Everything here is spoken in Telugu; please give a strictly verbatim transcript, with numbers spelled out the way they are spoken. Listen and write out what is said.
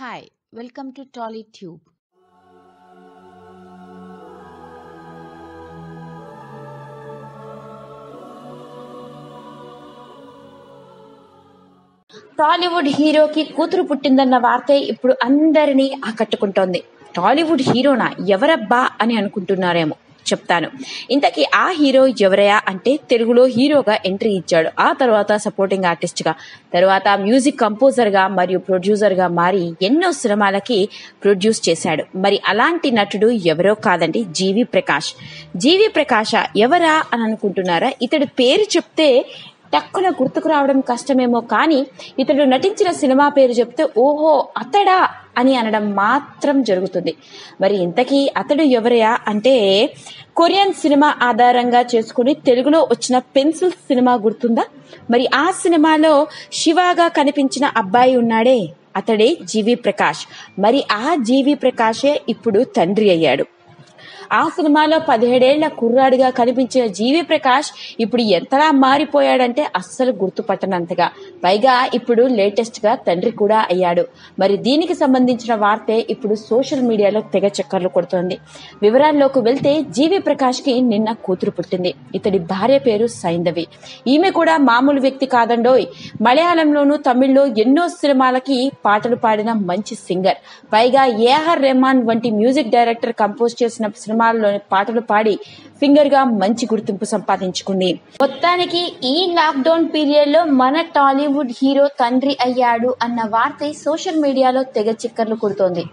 Hi, welcome to TollyTube. Tollywood hero ki కూతురు పుట్టిందన్న వార్త ఇప్పుడు అందరినీ ఆకట్టుకుంటోంది. టాలీవుడ్ హీరోనా ఎవరబ్బా అని అనుకుంటున్నారేమో, చెప్తాను. ఇంతకీ ఆ హీరో ఎవరయా అంటే తెలుగులో హీరోగా ఎంట్రీ ఇచ్చాడు. ఆ తర్వాత సపోర్టింగ్ ఆర్టిస్ట్ గా, తర్వాత మ్యూజిక్ కంపోజర్ గా మరియు ప్రొడ్యూసర్ గా మారి ఎన్నో సినిమాలకి ప్రొడ్యూస్ చేశాడు. మరి అలాంటి నటుడు ఎవరో కాదండి, జీవి ప్రకాష్. జీవి ప్రకాశ ఎవరా అని అనుకుంటున్నారా? ఇతడు పేరు చెప్తే టక్కున గుర్తుకు రావడం కష్టమేమో, కానీ ఇతడు నటించిన సినిమా పేరు చెప్తే ఓహో అతడా అని అనడం మాత్రం జరుగుతుంది. మరి ఇంతకీ అతడు ఎవరయా అంటే, కొరియన్ సినిమా ఆధారంగా చేసుకుని తెలుగులో వచ్చిన పెన్సిల్ సినిమా గుర్తుందా? మరి ఆ సినిమాలో శివగా కనిపించిన అబ్బాయి ఉన్నాడే, అతడే జీవి ప్రకాష్. మరి ఆ జీవి ప్రకాశే ఇప్పుడు తండ్రి అయ్యాడు. ఆ సినిమాలో పదిహేడేళ్ల కుర్రాడిగా కనిపించిన జీవి ప్రకాష్ ఇప్పుడు ఎంతలా మారిపోయాడంటే అస్సలు గుర్తుపట్టనంతగా. పైగా ఇప్పుడు లేటెస్ట్ గా తండ్రి కూడా అయ్యాడు. మరి దీనికి సంబంధించిన వార్తే ఇప్పుడు సోషల్ మీడియాలో తెగ చక్కర్లు కొడుతోంది. వివరాల్లోకి వెళ్తే జీవి ప్రకాష్ కి నిన్న కూతురు పుట్టింది. ఇతడి భార్య పేరు సైంధవి. ఈమె కూడా మామూలు వ్యక్తి కాదండోయ్. మలయాళంలోను తమిళ్లో ఎన్నో సినిమాలకి పాటలు పాడిన మంచి సింగర్. పైగా ఏఆర్ రెహమాన్ వంటి మ్యూజిక్ డైరెక్టర్ కంపోజ్ చేసిన సినిమాల్లోని పాటలు పాడి సింగర్ గా మంచి గుర్తింపు సంపాదించుకుంది. మొత్తానికి ఈ లాక్డౌన్ పీరియడ్ లో మన టాలీవుడ్ హీరో తండ్రి అయ్యాడు అన్న వార్త సోషల్ మీడియాలో తెగ చిక్కర్లు కొడుతోంది.